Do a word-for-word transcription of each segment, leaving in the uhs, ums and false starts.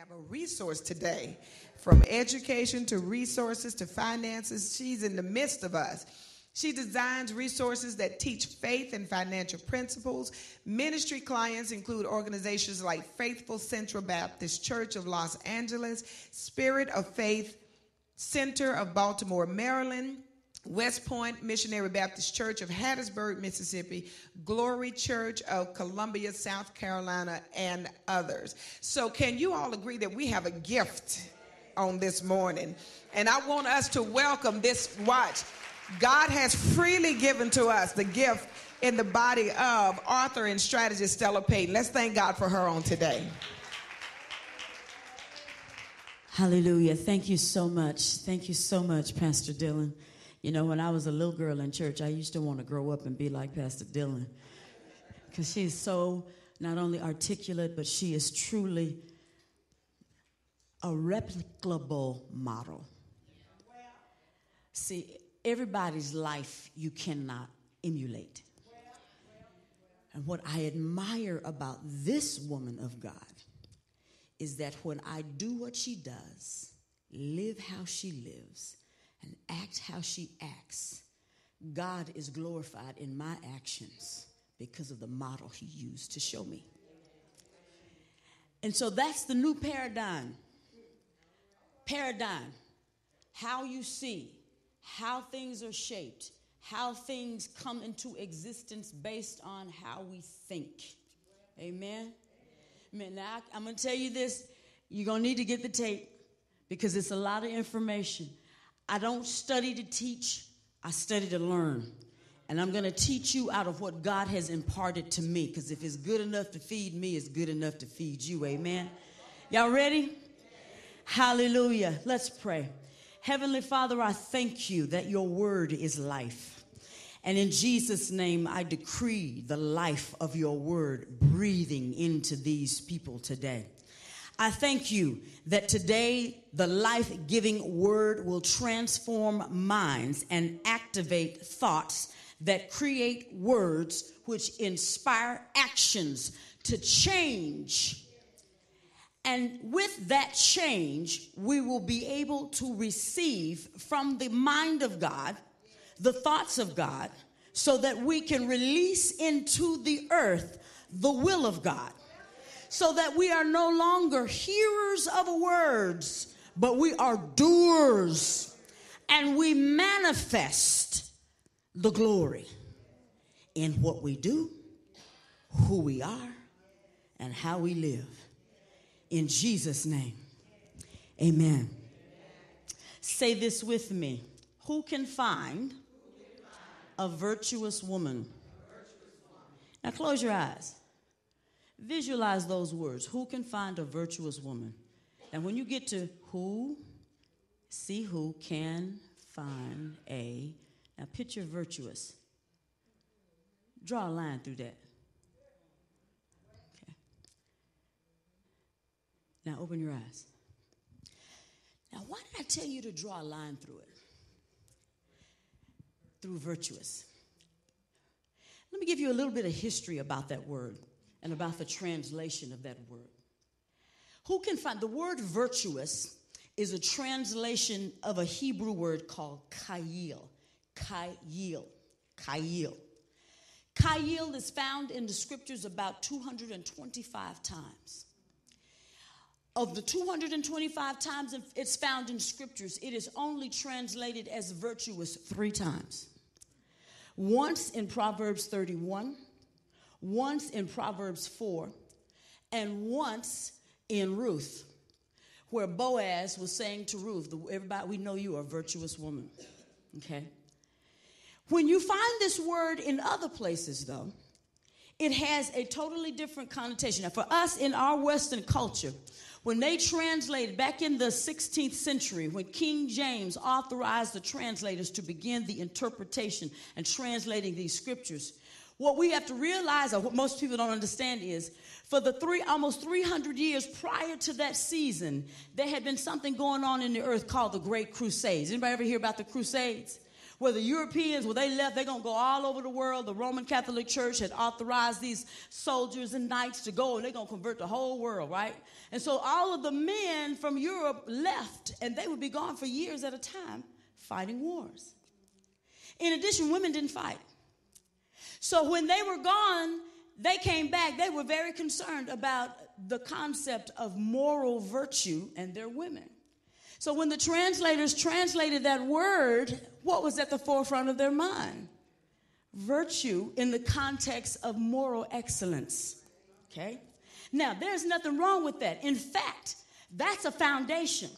have a resource today, from education to resources to finances. She's in the midst of us. She designs resources that teach faith and financial principles. Ministry clients include organizations like Faithful Central Baptist Church of Los Angeles, Spirit of Faith Center of Baltimore, Maryland, West Point Missionary Baptist Church of Hattiesburg, Mississippi, Glory Church of Columbia, South Carolina, and others. So can you all agree that we have a gift on this morning? And I want us to welcome this watch. God has freely given to us the gift in the body of author and strategist Stella Payton. Let's thank God for her on today. Hallelujah. Thank you so much. Thank you so much, Pastor Dylan. You know, when I was a little girl in church, I used to want to grow up and be like Pastor Dillon, because she's so not only articulate, but she is truly a replicable model. Wow. See, everybody's life you cannot emulate. Wow. Wow. And what I admire about this woman of God is that when I do what she does, live how she lives, and act how she acts, God is glorified in my actions because of the model he used to show me. And so that's the new paradigm. Paradigm. How you see, how things are shaped, how things come into existence based on how we think. Amen? Amen. Now, I'm going to tell you this. You're going to need to get the tape because it's a lot of information. I don't study to teach, I study to learn. And I'm going to teach you out of what God has imparted to me. Because if it's good enough to feed me, it's good enough to feed you. Amen. Y'all ready? Yes. Hallelujah. Let's pray. Heavenly Father, I thank you that your word is life. And in Jesus' name, I decree the life of your word breathing into these people today. I thank you that today the life-giving word will transform minds and activate thoughts that create words which inspire actions to change. And with that change, we will be able to receive from the mind of God, the thoughts of God, so that we can release into the earth the will of God. So that we are no longer hearers of words, but we are doers, and we manifest the glory in what we do, who we are, and how we live. In Jesus' name, amen. Say this with me. Who can find a virtuous woman? Now close your eyes. Visualize those words. Who can find a virtuous woman? And when you get to who, see who can find a, now picture virtuous. Draw a line through that. Okay. Now open your eyes. Now why did I tell you to draw a line through it? Through virtuous. Let me give you a little bit of history about that word. And about the translation of that word. Who can find, the word virtuous is a translation of a Hebrew word called chayil. Chayil. Chayil. Chayil is found in the scriptures about two hundred twenty-five times. Of the two hundred twenty-five times it's found in scriptures, it is only translated as virtuous three times. Once in Proverbs thirty-one. Once in Proverbs four, and once in Ruth, where Boaz was saying to Ruth, everybody, we know you are a virtuous woman, okay? When you find this word in other places, though, it has a totally different connotation. Now, for us in our Western culture, when they translated back in the sixteenth century, when King James authorized the translators to begin the interpretation and translating these scriptures, what we have to realize, or what most people don't understand, is for the three almost three hundred years prior to that season, there had been something going on in the earth called the Great Crusades. Anybody ever hear about the Crusades? where the Europeans, where they left, they're going to go all over the world. The Roman Catholic Church had authorized these soldiers and knights to go, and they're going to convert the whole world, right? And so all of the men from Europe left, and they would be gone for years at a time fighting wars. In addition, women didn't fight. So when they were gone, they came back. They were very concerned about the concept of moral virtue and their women. So when the translators translated that word, what was at the forefront of their mind? Virtue in the context of moral excellence. Okay? Now, there's nothing wrong with that. In fact, that's a foundation.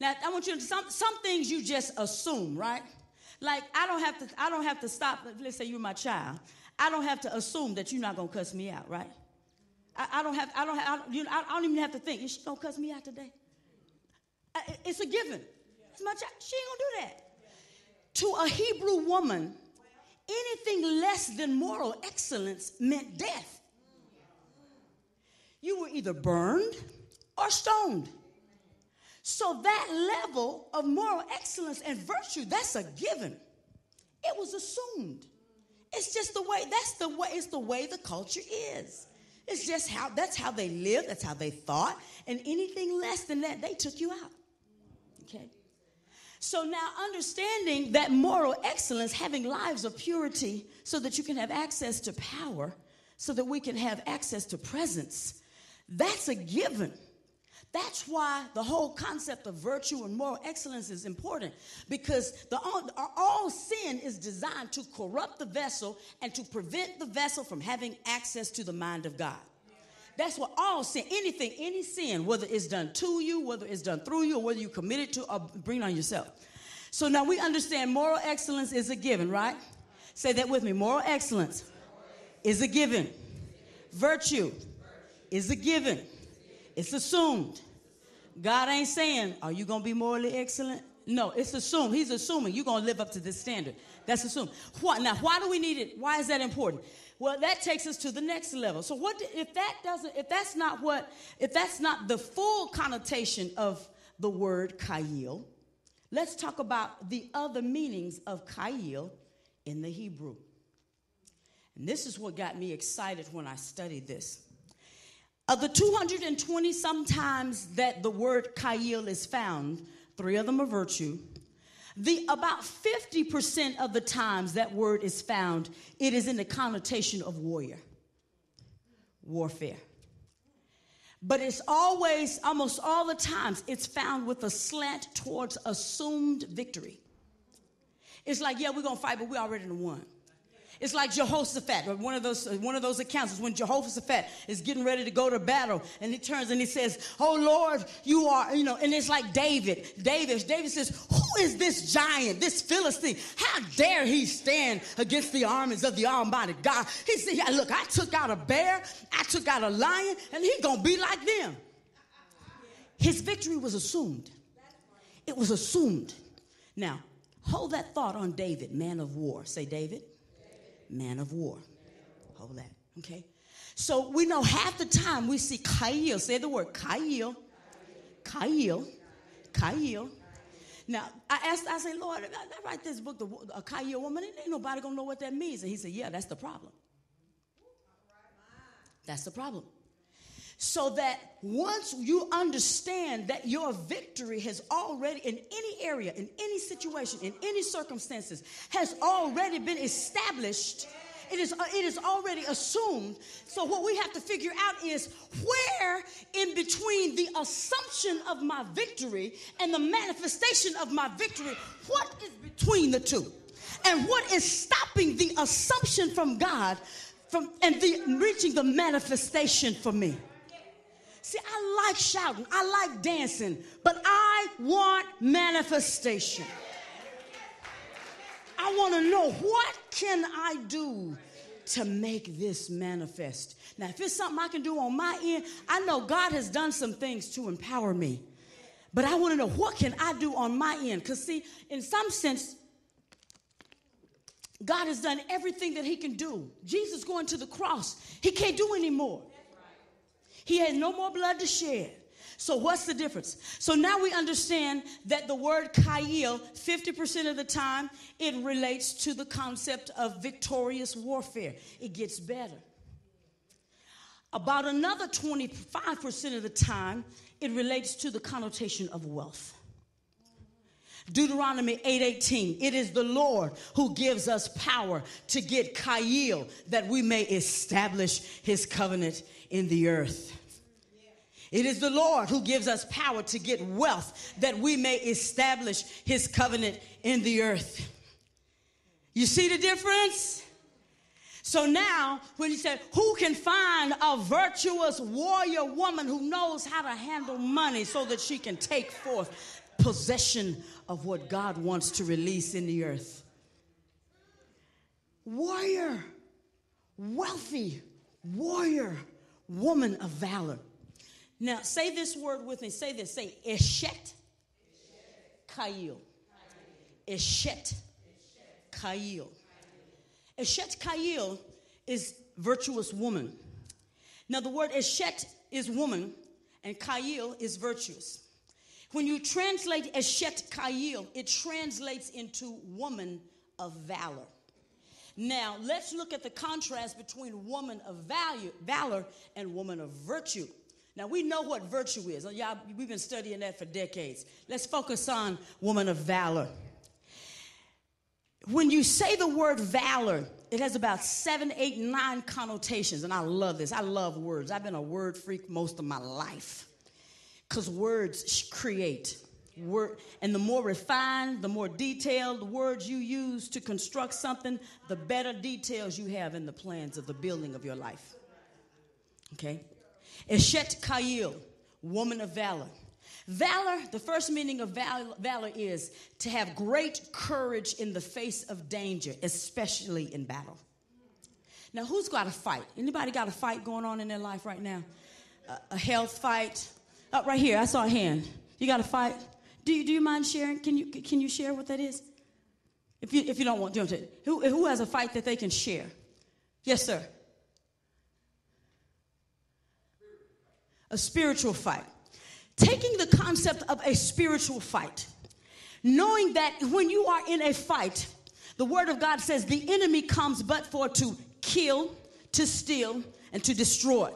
Now, I want you to, some, some things you just assume, right? Like, I don't have to, I don't have to stop, let's say you're my child. I don't have to assume that you're not going to cuss me out, right? I, I don't have, I don't have, I don't, you know, I don't even have to think, is she going to cuss me out today? I, it's a given. It's my child. She ain't going to do that. To a Hebrew woman, anything less than moral excellence meant death. You were either burned or stoned. So that level of moral excellence and virtue, that's a given. It was assumed. It's just the way, that's the way, it's the way the culture is. It's just how, that's how they lived, that's how they thought, and anything less than that, they took you out. Okay? So now understanding that moral excellence, having lives of purity so that you can have access to power, so that we can have access to presence, that's a given. That's why the whole concept of virtue and moral excellence is important, because the, all, all sin is designed to corrupt the vessel and to prevent the vessel from having access to the mind of God. That's what all sin, anything, any sin, whether it's done to you, whether it's done through you, or whether you commit it to or bring on yourself. So now we understand moral excellence is a given, right? Say that with me. Moral excellence is a given. Virtue is a given. It's assumed. God ain't saying, are you going to be morally excellent? No, it's assumed. He's assuming you're going to live up to this standard. That's assumed. Why, now, why do we need it? Why is that important? Well, that takes us to the next level. So what if that doesn't, if that's not what, if that's not the full connotation of the word Chayil, let's talk about the other meanings of Chayil in the Hebrew. And this is what got me excited when I studied this. Of the two hundred twenty sometimes that the word Chayil is found, three of them are virtue. The about fifty percent of the times that word is found, it is in the connotation of warrior, warfare. But it's always, almost all the times, it's found with a slant towards assumed victory. It's like, yeah, we're going to fight, but we already won. It's like Jehoshaphat, one of those one of those accounts is when Jehoshaphat is getting ready to go to battle, and he turns and he says, "Oh Lord, you are," you know, and it's like David. David, David says, "Who is this giant, this Philistine? How dare he stand against the armies of the Almighty God?" He said, yeah, "Look, I took out a bear, I took out a lion, and he's gonna be like them." His victory was assumed. It was assumed. Now, hold that thought on David, man of war. Say, David. Man of war. Hold that. Okay? So we know half the time we see Chayil. Say the word Chayil. Chayil. Chayil. Now, I asked, I said, Lord, I write this book, a Chayil woman, ain't nobody going to know what that means. And he said, yeah, that's the problem. That's the problem. So that once you understand that your victory has already, in any area, in any situation, in any circumstances, has already been established, it is, it is already assumed. So what we have to figure out is where in between the assumption of my victory and the manifestation of my victory, what is between the two? And what is stopping the assumption from God from and the, reaching the manifestation for me? See, I like shouting, I like dancing, but I want manifestation. I want to know, what can I do to make this manifest? Now, if it's something I can do on my end, I know God has done some things to empower me. But I want to know, what can I do on my end? Because, see, in some sense, God has done everything that he can do. Jesus going to the cross, he can't do anymore. He had no more blood to shed. So what's the difference? So now we understand that the word Chayil, fifty percent of the time, it relates to the concept of victorious warfare. It gets better. About another twenty-five percent of the time, it relates to the connotation of wealth. Deuteronomy eight eighteen, it is the Lord who gives us power to get Chayil, that we may establish his covenant in the earth. It is the Lord who gives us power to get wealth, that we may establish his covenant in the earth. You see the difference? So now, when he said, who can find a virtuous warrior woman who knows how to handle money so that she can take forth possession of what God wants to release in the earth? Warrior, wealthy, warrior, woman of valor. Now, say this word with me. Say this. Say, Eshet Chayil. Eshet Chayil. Eshet Chayil is virtuous woman. Now, the word Eshet is woman, and Chayil is virtuous. When you translate Eshet Chayil, it translates into woman of valor. Now, let's look at the contrast between woman of value, valor and woman of virtue. Now, we know what virtue is. Y'all, we've been studying that for decades. Let's focus on woman of valor. When you say the word valor, it has about seven, eight, nine connotations, and I love this. I love words. I've been a word freak most of my life, because words create. Word, and the more refined, the more detailed the words you use to construct something, the better details you have in the plans of the building of your life. Okay? Eshet Chayil, woman of valor. Valor, the first meaning of valor, valor is to have great courage in the face of danger, especially in battle. Now, who's got a fight? Anybody got a fight going on in their life right now? A, a health fight? Up oh, right here, I saw a hand. You got a fight? Do you do you mind sharing? Can you can you share what that is? If you if you don't want to, do who who has a fight that they can share? Yes, sir. A spiritual fight. Taking the concept of a spiritual fight, knowing that when you are in a fight, the Word of God says the enemy comes but for to kill, to steal, and to destroy.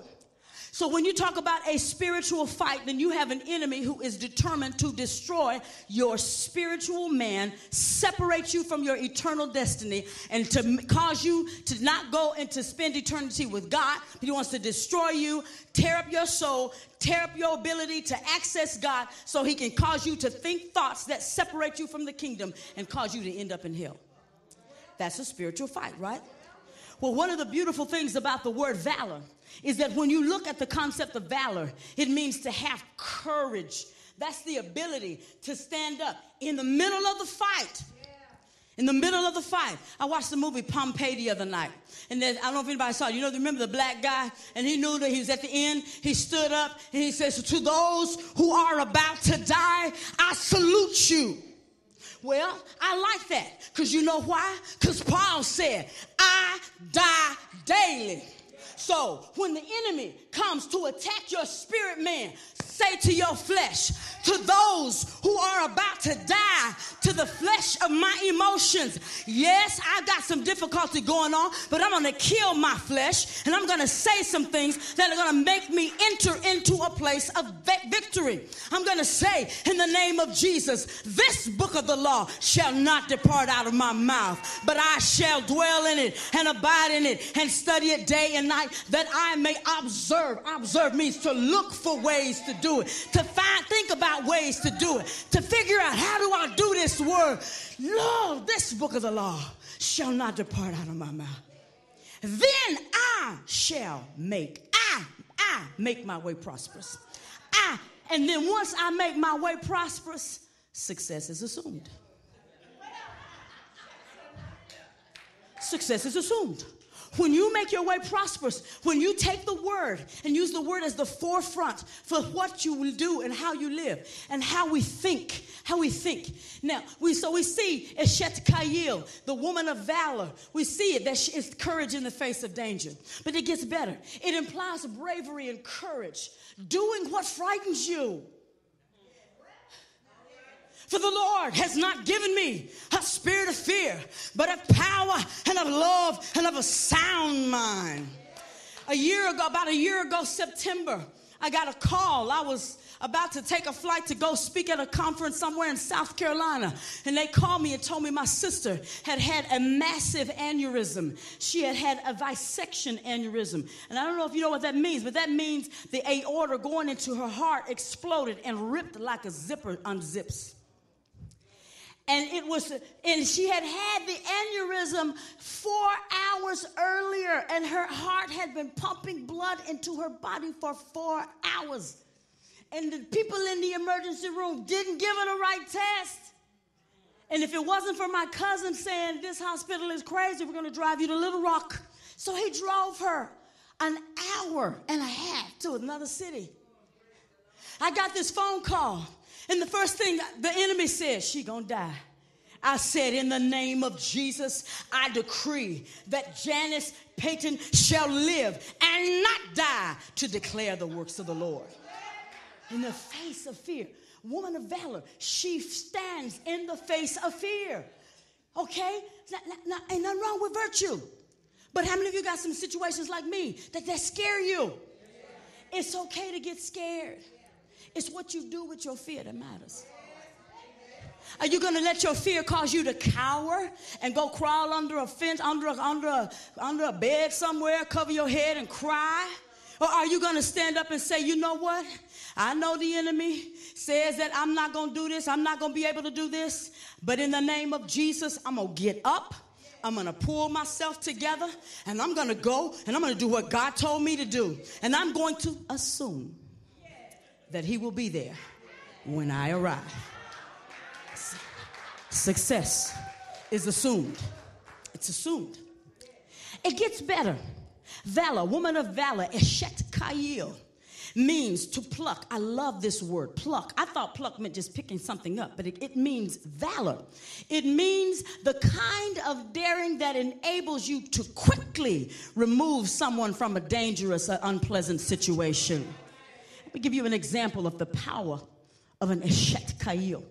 So when you talk about a spiritual fight, then you have an enemy who is determined to destroy your spiritual man, separate you from your eternal destiny, and to cause you to not go and to spend eternity with God. He wants to destroy you, tear up your soul, tear up your ability to access God, so he can cause you to think thoughts that separate you from the kingdom and cause you to end up in hell. That's a spiritual fight, right? Well, one of the beautiful things about the word valor is that when you look at the concept of valor, it means to have courage. That's the ability to stand up in the middle of the fight. Yeah. In the middle of the fight. I watched the movie Pompeii the other night. And then, I don't know if anybody saw it. You know, remember the black guy? And he knew that he was at the end. He stood up and he says, to those who are about to die, I salute you. Well, I like that. Because you know why? Because Paul said, I die daily. So when the enemy comes to attack your spirit man, say to your flesh, to those who are about to die, to the flesh of my emotions, yes, I got some difficulty going on, but I'm going to kill my flesh, and I'm going to say some things that are going to make me enter into a place of victory. I'm going to say, in the name of Jesus, this book of the law shall not depart out of my mouth, but I shall dwell in it and abide in it and study it day and night, that I may observe. Observe means to look for ways to do it, to find, think about ways to do it, to figure out, how do I do this word? Lord, this book of the law shall not depart out of my mouth. Then I shall make, I, I make my way prosperous. I, and then once I make my way prosperous, success is assumed. Success is assumed. When you make your way prosperous, when you take the word and use the word as the forefront for what you will do and how you live and how we think, how we think. Now, we so we see Eshet Chayil, the woman of valor. We see it, that she is courage in the face of danger. But it gets better. It implies bravery and courage, doing what frightens you. For the Lord has not given me a spirit of fear, but of power and of love and of a sound mind. A year ago, about a year ago, September, I got a call. I was about to take a flight to go speak at a conference somewhere in South Carolina. And they called me and told me my sister had had a massive aneurysm. She had had a dissection aneurysm. And I don't know if you know what that means, but that means the aorta going into her heart exploded and ripped like a zipper unzips. And it was, and she had had the aneurysm four hours earlier, and her heart had been pumping blood into her body for four hours. And the people in the emergency room didn't give her the right test. And if it wasn't for my cousin saying, this hospital is crazy, we're going to drive you to Little Rock. So he drove her an hour and a half to another city. I got this phone call. And the first thing the enemy said, she gonna die. I said, in the name of Jesus, I decree that Janice Payton shall live and not die to declare the works of the Lord. In the face of fear, woman of valor, she stands in the face of fear. Okay? Now, now, ain't nothing wrong with virtue. But how many of you got some situations like me that, that scare you? It's okay to get scared. It's what you do with your fear that matters. Are you going to let your fear cause you to cower and go crawl under a fence, under a, under a, under a bed somewhere, cover your head and cry? Or are you going to stand up and say, you know what? I know the enemy says that I'm not going to do this. I'm not going to be able to do this. But in the name of Jesus, I'm going to get up. I'm going to pull myself together. And I'm going to go and I'm going to do what God told me to do. And I'm going to assume that he will be there when I arrive. Success is assumed. It's assumed. It gets better. Valor, woman of valor, Eshet Chayil, means to pluck. I love this word, pluck. I thought pluck meant just picking something up, but it, it means valor. It means the kind of daring that enables you to quickly remove someone from a dangerous or unpleasant situation. Let me give you an example of the power of an Eshet Chayil.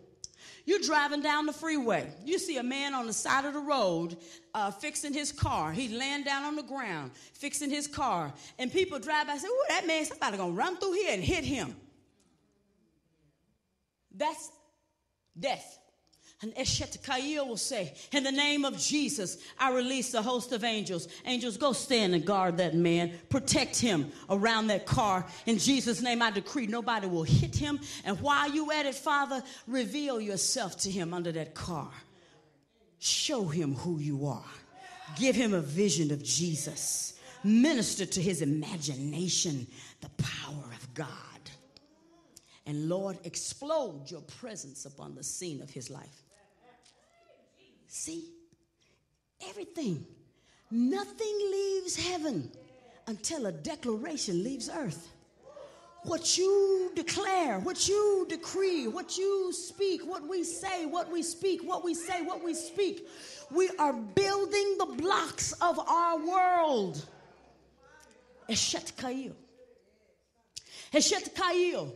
You're driving down the freeway. You see a man on the side of the road uh, fixing his car. He's laying down on the ground fixing his car. And people drive by and say, oh, that man, somebody's going to run through here and hit him. That's death. And Eshet Chayil will say, in the name of Jesus, I release a host of angels. Angels, go stand and guard that man. Protect him around that car. In Jesus' name, I decree nobody will hit him. And while you at it, Father, reveal yourself to him under that car. Show him who you are. Give him a vision of Jesus. Minister to his imagination the power of God. And Lord, explode your presence upon the scene of his life. See, everything, nothing leaves heaven until a declaration leaves earth. What you declare, what you decree, what you speak, what we say, what we speak, what we say, what we speak. We are building the blocks of our world. Eshet Chayil. Eshet Chayil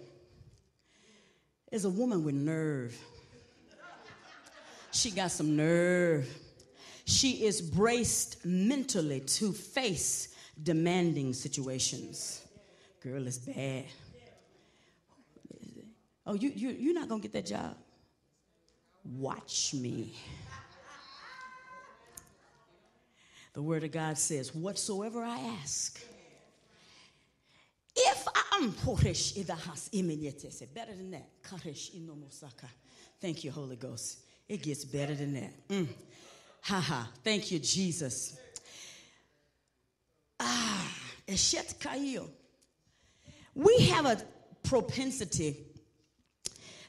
is a woman with nerve. She got some nerve. She is braced mentally to face demanding situations. Girl, it's bad. Oh, you, you, you're not going to get that job? Watch me. The word of God says, whatsoever I ask, if I'm Koresh Idahas Imenyetese, better than that. Koresh Inomosaka. Thank you, Holy Ghost. It gets better than that. Mm. Ha ha. Thank you, Jesus. Ah, Eshet Chayil. We have a propensity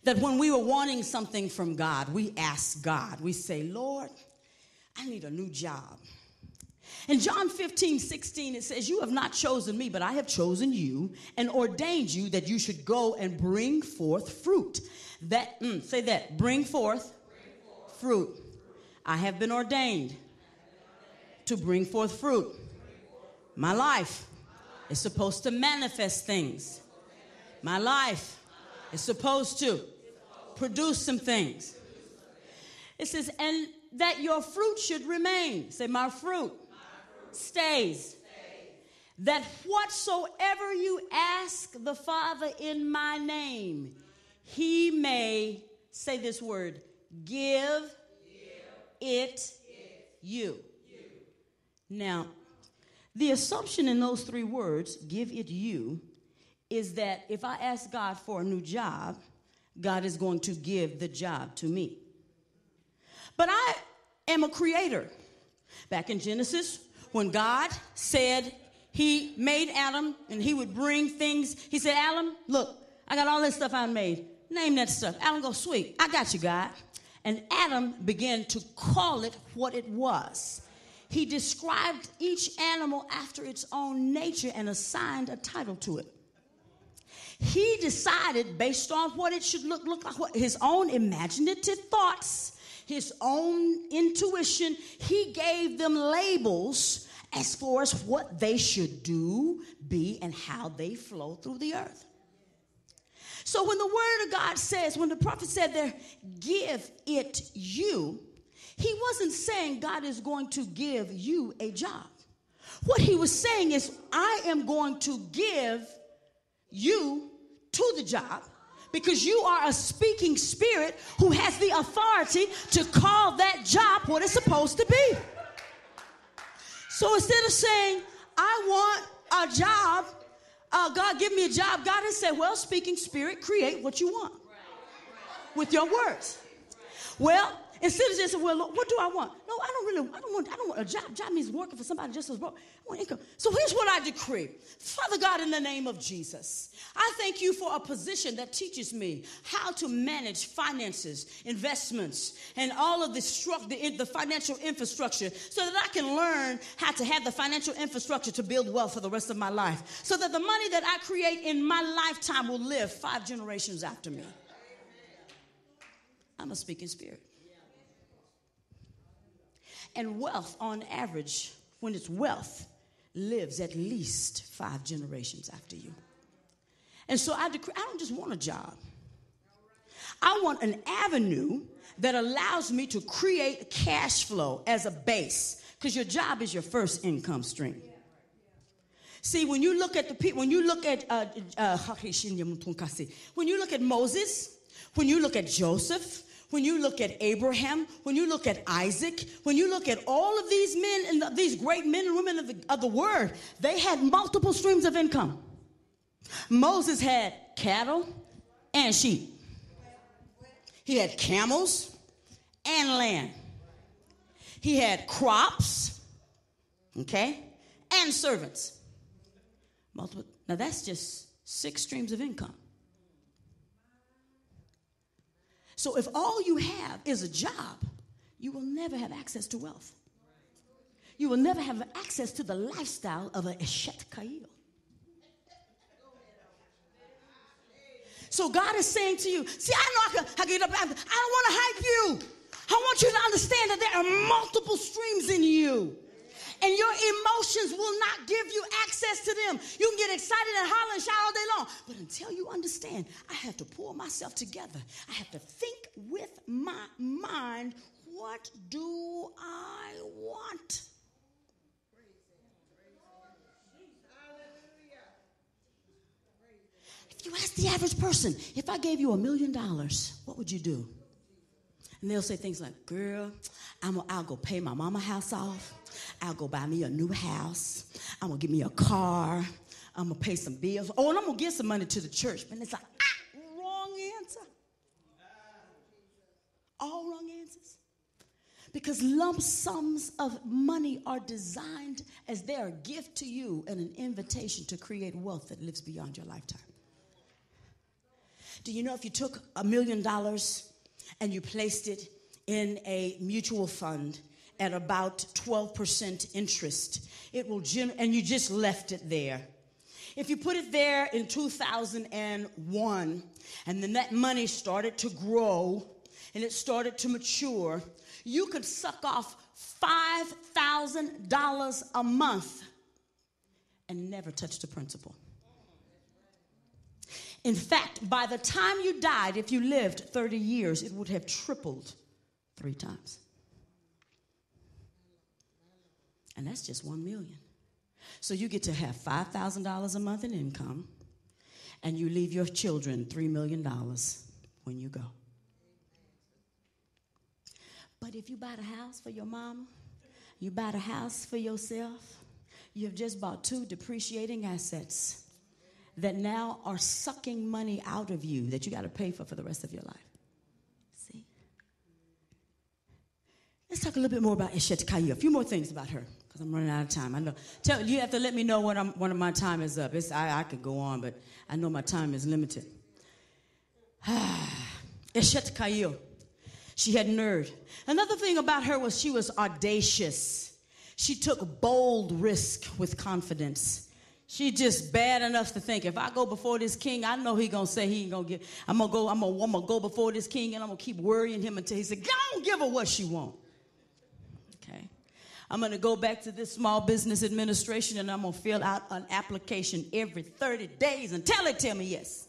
that when we were wanting something from God, we ask God. We say, Lord, I need a new job. In John fifteen sixteen, it says, you have not chosen me, but I have chosen you and ordained you that you should go and bring forth fruit. That, mm, say that, bring forth, bring forth fruit. fruit. I have been ordained, have been ordained to bring forth fruit. Bring forth fruit. My life, My life is supposed to manifest things. My life, My life is supposed to supposed produce some things. Produce it says, and that your fruit should remain. Say, my fruit. Stays, stays that whatsoever you ask the Father in my name, he may, say this word, give, give it, it you. you. Now, the assumption in those three words, give it you, is that if I ask God for a new job, God is going to give the job to me. But I am a creator. Back in Genesis, when God said he made Adam and he would bring things, he said, Adam, look, I got all this stuff I made. Name that stuff. Adam goes, sweet, I got you, God. And Adam began to call it what it was. He described each animal after its own nature and assigned a title to it. He decided based on what it should look, look like, what his own imaginative thoughts, his own intuition, he gave them labels as far as what they should do, be, and how they flow through the earth. So when the word of God says, when the prophet said there, give it you, he wasn't saying God is going to give you a job. What he was saying is, I am going to give you to the job, because you are a speaking spirit who has the authority to call that job what it's supposed to be. So instead of saying, I want a job, uh, God, give me a job, God has said, well, speaking spirit, create what you want with your words. Well, instead of just saying, well, Lord, what do I want? No, I don't really, I don't want, I don't want a job. Job means working for somebody just as broke. I want income. So here's what I decree. Father God, in the name of Jesus, I thank you for a position that teaches me how to manage finances, investments, and all of the, stru- the, the financial infrastructure, so that I can learn how to have the financial infrastructure to build wealth for the rest of my life, so that the money that I create in my lifetime will live five generations after me. I'm a speaking spirit. And wealth, on average, when it's wealth, lives at least five generations after you. And so I decree, I don't just want a job. I want an avenue that allows me to create cash flow as a base, because your job is your first income stream. See, when you look at the people, when you look at uh, uh, when you look at Moses, when you look at Joseph, when you look at Abraham, when you look at Isaac, when you look at all of these men and the, these great men and women of the, of the word, they had multiple streams of income. Moses had cattle and sheep. He had camels and land. He had crops, okay, and servants. Multiple. Now that's just six streams of income. So if all you have is a job, you will never have access to wealth. You will never have access to the lifestyle of a Eshet Chayil. So God is saying to you, see, I know I, can, I, get up, I don't want to hype you. I want you to understand that there are multiple streams in you. And your emotions will not give you access to them. You can get excited and holler and shout all day long. But until you understand, I have to pull myself together. I have to think with my mind, what do I want? If you ask the average person, if I gave you a million dollars, what would you do? And they'll say things like, girl, I'm, I'll go pay my mama house off. I'll go buy me a new house. I'm going to get me a car. I'm going to pay some bills. Oh, and I'm going to give some money to the church. And it's like, ah, wrong answer. All wrong answers. Because lump sums of money are designed as they're a gift to you and an invitation to create wealth that lives beyond your lifetime. Do you know if you took a million dollars and you placed it in a mutual fund at about twelve percent interest. It will gen- and you just left it there. If you put it there in two thousand one, and then that money started to grow and it started to mature, you could suck off five thousand dollars a month and never touch the principal. In fact, by the time you died, if you lived thirty years, it would have tripled three times. And that's just one million. So you get to have five thousand dollars a month in income, and you leave your children three million dollars when you go. But if you buy the house for your mama, you buy the house for yourself, you've just bought two depreciating assets that now are sucking money out of you that you got to pay for for the rest of your life. See? Let's talk a little bit more about Eshet Chayil. A few more things about her, because I'm running out of time. I know. Tell, you have to let me know when, I'm, when my time is up. It's, I, I could go on, but I know my time is limited. Eshet Chayil. She had nerve. Another thing about her was she was audacious. She took bold risk with confidence. She just bad enough to think, if I go before this king, I know he gonna say he ain't gonna get. I'm gonna go. I'm gonna, I'm gonna go before this king, and I'm gonna keep worrying him until he said, I don't give her what she want. Okay, I'm gonna go back to this small business administration, and I'm gonna fill out an application every thirty days until they tell me yes.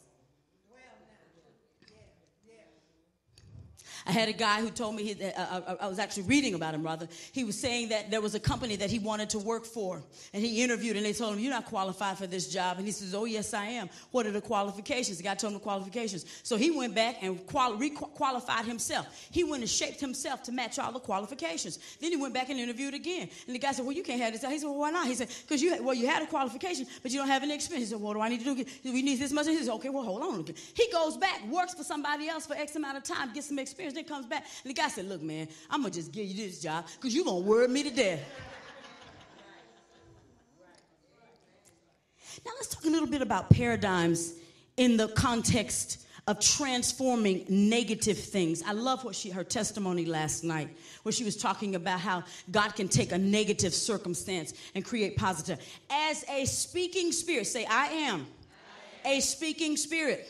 I had a guy who told me, he, uh, I was actually reading about him rather, he was saying that there was a company that he wanted to work for, and he interviewed, and they told him, you're not qualified for this job. And he says, oh, yes, I am. What are the qualifications? The guy told him the qualifications. So he went back and qual- re-qualified himself. He went and shaped himself to match all the qualifications. Then he went back and interviewed again. And the guy said, well, you can't have this. He said, well, why not? He said, because you, well, you had a qualification, but you don't have any experience. He said, what do I need to do? We need this much. He said, okay, well, hold on. He goes back, works for somebody else for X amount of time, gets some experience. Then comes back, and the guy said, look, man, I'm going to just give you this job because you're going to worry me to death. Now let's talk a little bit about paradigms in the context of transforming negative things. I love what she, her testimony last night, where she was talking about how God can take a negative circumstance and create positive. As a speaking spirit, say, I am, I am. a speaking spirit.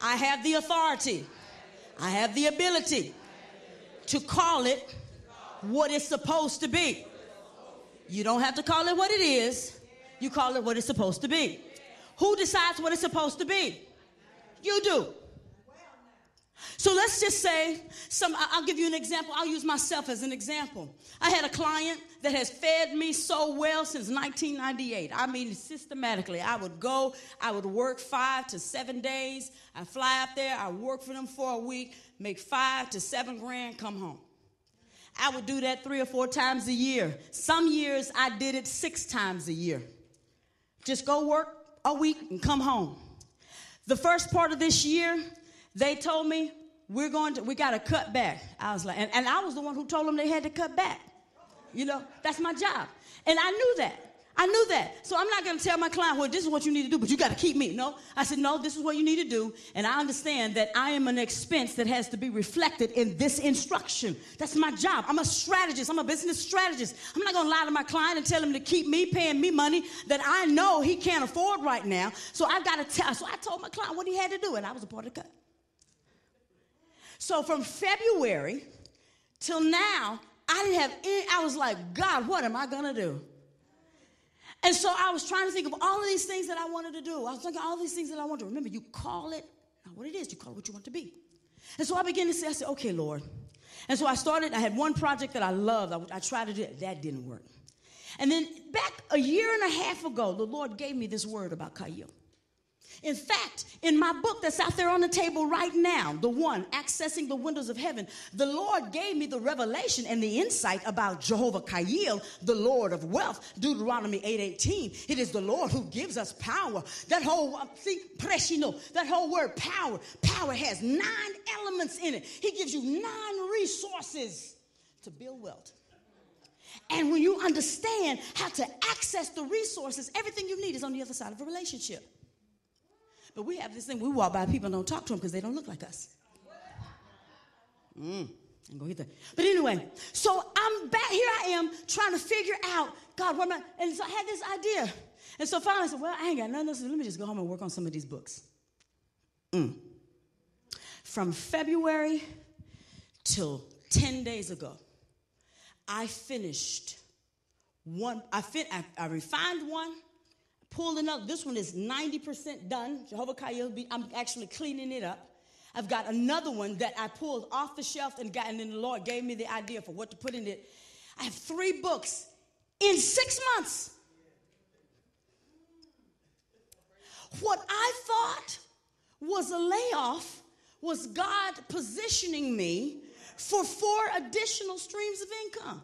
I have the authority. I have the ability to call it what it's supposed to be. You don't have to call it what it is. You call it what it's supposed to be. Who decides what it's supposed to be? You do. So let's just say, some. I'll give you an example. I'll use myself as an example. I had a client that has fed me so well since nineteen ninety-eight. I mean, systematically. I would go. I would work five to seven days. I fly out there. I work for them for a week, make five to seven grand, come home. I would do that three or four times a year. Some years I did it six times a year. Just go work a week and come home. The first part of this year, they told me, we're going to, we got to cut back. I was like, and, and I was the one who told them they had to cut back. You know, that's my job. And I knew that. I knew that. So I'm not going to tell my client, well, this is what you need to do, but you got to keep me. No, I said, no, this is what you need to do. And I understand that I am an expense that has to be reflected in this instruction. That's my job. I'm a strategist. I'm a business strategist. I'm not going to lie to my client and tell him to keep me paying me money that I know he can't afford right now. So I've got to tell. So I told my client what he had to do, and I was a part of the cut. So from February till now, I didn't have any, I was like, God, what am I going to do? And so I was trying to think of all of these things that I wanted to do. I was thinking all these things that I wanted to do. Remember, you call it not what it is. You call it what you want it to be. And so I began to say, I said, okay, Lord. And so I started, I had one project that I loved. I, I tried to do it. That didn't work. And then back a year and a half ago, the Lord gave me this word about Chayil. In fact, in my book that's out there on the table right now, the one, Accessing the Windows of Heaven, the Lord gave me the revelation and the insight about Jehovah Chayil, the Lord of wealth, Deuteronomy eight eighteen. It is the Lord who gives us power. That whole, see, preshino, that whole word power, power has nine elements in it. He gives you nine resources to build wealth. And when you understand how to access the resources, everything you need is on the other side of a relationship. But we have this thing, we walk by people and don't talk to them because they don't look like us. Mm. and go get that. But anyway, so I'm back. Here I am trying to figure out, God, what am I? And so I had this idea. And so finally I said, well, I ain't got nothing else to do. Let me just go home and work on some of these books. Mm. From February till ten days ago, I finished one. I, fit, I, I refined one, pulled another. This one is ninety percent done. Jehovah Chayil, I'm actually cleaning it up. I've got another one that I pulled off the shelf and got, and then the Lord gave me the idea for what to put in it. I have three books in six months. What I thought was a layoff was God positioning me for four additional streams of income.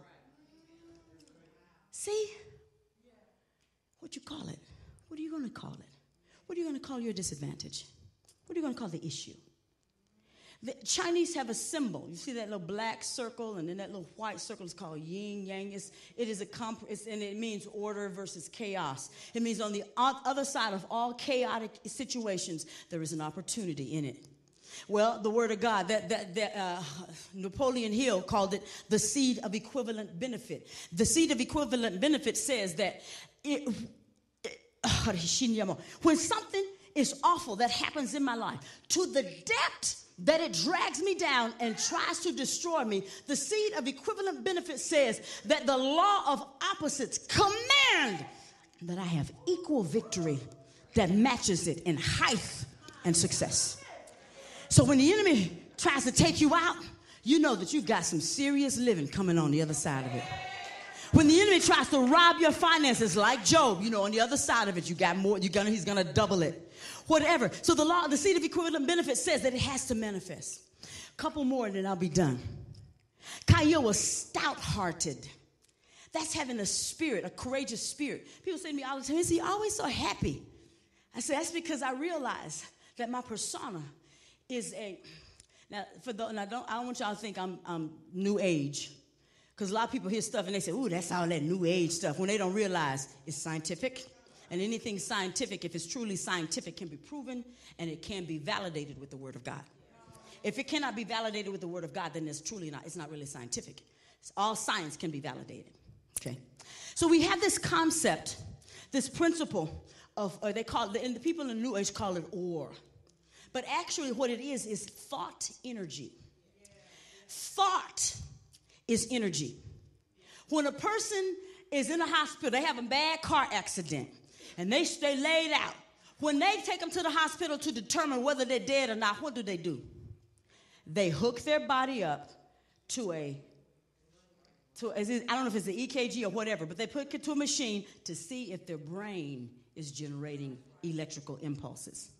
See? What you call it? What are you going to call it? What are you going to call your disadvantage? What are you going to call the issue? The Chinese have a symbol. You see that little black circle, and then that little white circle is called yin yang. It's, it is a comp, it's, and it means order versus chaos. It means on the other side of all chaotic situations, there is an opportunity in it. Well, the Word of God, that, that, that uh, Napoleon Hill called it the seed of equivalent benefit. The seed of equivalent benefit says that it, it, when something is awful that happens in my life, to the depth that it drags me down and tries to destroy me, the seed of equivalent benefit says that the law of opposites command that I have equal victory that matches it in height and success. So when the enemy tries to take you out, you know that you've got some serious living coming on the other side of it. When the enemy tries to rob your finances like Job, you know, on the other side of it, you got more, you're gonna, he's going to double it. Whatever. So the law, the seed of equivalent benefit says that it has to manifest. Couple more and then I'll be done. Chayil was stout-hearted. That's having a spirit, a courageous spirit. People say to me all the time, is he always so happy? I say, that's because I realize that my persona is a, now, for the, and I don't, I don't want y'all to think I'm, I'm new age. Because a lot of people hear stuff and they say, ooh, that's all that new age stuff, when they don't realize it's scientific. And anything scientific, if it's truly scientific, can be proven and it can be validated with the Word of God. If it cannot be validated with the Word of God, then it's truly not, it's not really scientific. It's all science can be validated. Okay. So we have this concept, this principle of, or they call it, and the people in New Age call it aura. But actually what it is is thought energy. Thought is energy. When a person is in a hospital, they have a bad car accident, and they stay laid out. When they take them to the hospital to determine whether they're dead or not, what do they do? They hook their body up to a, to I don't know if it's an E K G or whatever, but they put it to a machine to see if their brain is generating electrical impulses.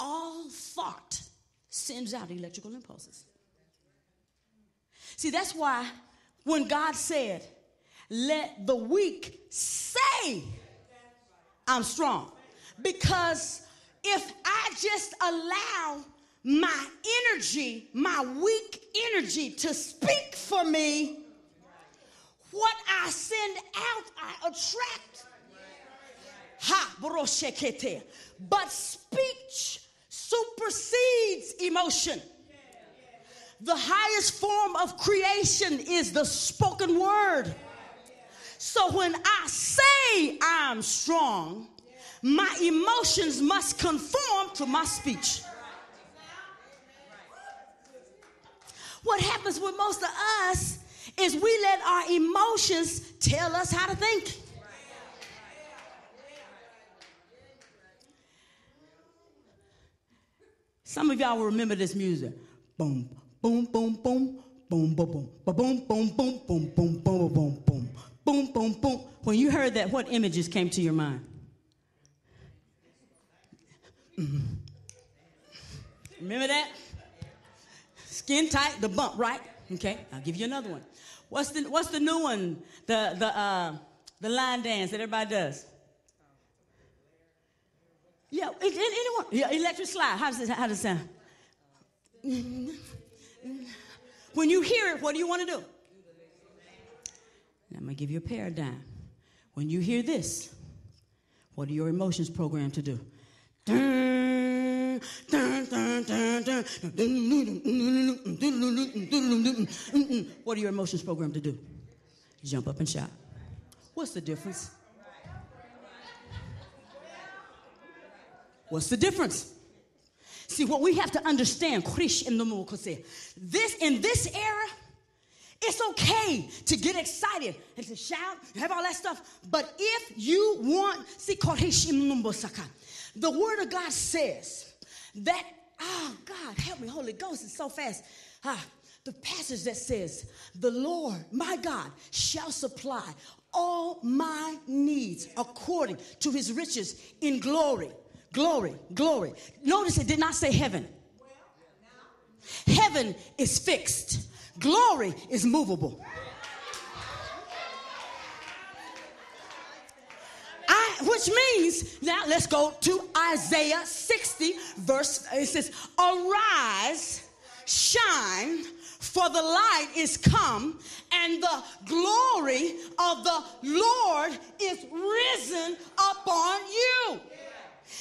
All thought sends out electrical impulses. See, that's why when God said, let the weak say I'm strong. Because if I just allow my energy, my weak energy to speak for me, what I send out, I attract. Ha, broshekete. But speech supersedes emotion. The highest form of creation is the spoken word. So when I say I'm strong, my emotions must conform to my speech. What happens with most of us is we let our emotions tell us how to think. Some of y'all will remember this music. Boom, boom, boom, boom, boom, boom, boom, boom, boom, boom, boom, boom, boom, boom. Boom, boom, boom. When you heard that, what images came to your mind? Mm. Remember that? Skin tight, the bump, right? Okay, I'll give you another one. What's the What's the new one? The the uh, the line dance that everybody does. Yeah, it, it, anyone? Yeah, electric slide. How does it How does it sound? When you hear it, what do you want to do? I'm going to give you a paradigm. When you hear this, what are your emotions programmed to do? Dun, dun, dun, dun, dun, there. What are your emotions programmed to do? Jump up and shout. What's the difference? What's the difference? See, what we have to understand, this in this era, it's okay to get excited and to shout and have all that stuff. But if you want, see, the Word of God says that, oh, God, help me, Holy Ghost, it's so fast. Ah, the passage that says, the Lord, my God, shall supply all my needs according to his riches in glory. Glory, glory. Notice it did not say heaven. Heaven is fixed. Glory is movable. I, which means, now let's go to Isaiah sixty, verse, it says, arise, shine, for the light is come, and the glory of the Lord is risen upon you.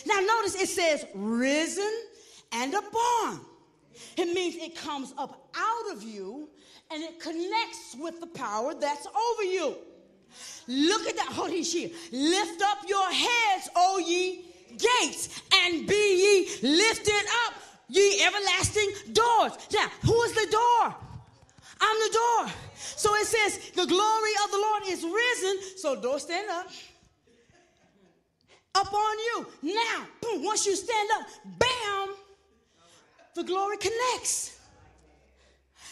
Now notice it says risen and upon. It means it comes up out of you and it connects with the power that's over you. Look at that. Holy shit. Lift up your heads, O ye gates, and be ye lifted up, ye everlasting doors. Now, who is the door? I'm the door. So it says the glory of the Lord is risen. So door, stand up. Upon you. Now, boom, once you stand up, bam, the glory connects.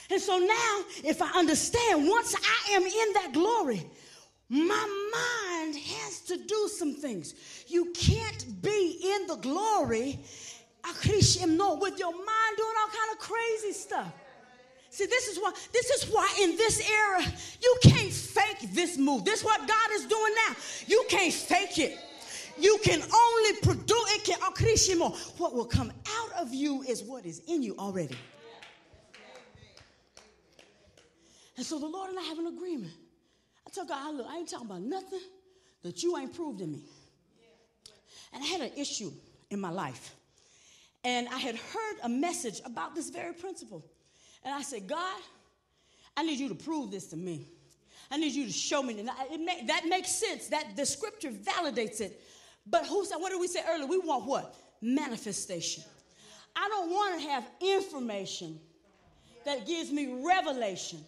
And so now, if I understand, once I am in that glory, my mind has to do some things. You can't be in the glory with your mind doing all kind of crazy stuff. See, this is why, this is why in this era, you can't fake this move. This is what God is doing now. You can't fake it. You can only produce it. Can what will come out of you is what is in you already. And so the Lord and I have an agreement. I told God, look, I ain't talking about nothing that you ain't proved in me. And I had an issue in my life. And I had heard a message about this very principle. And I said, God, I need you to prove this to me. I need you to show me. And it may, that makes sense. That the scripture validates it. But who said, what did we say earlier? We want what? Manifestation. I don't want to have information that gives me revelation.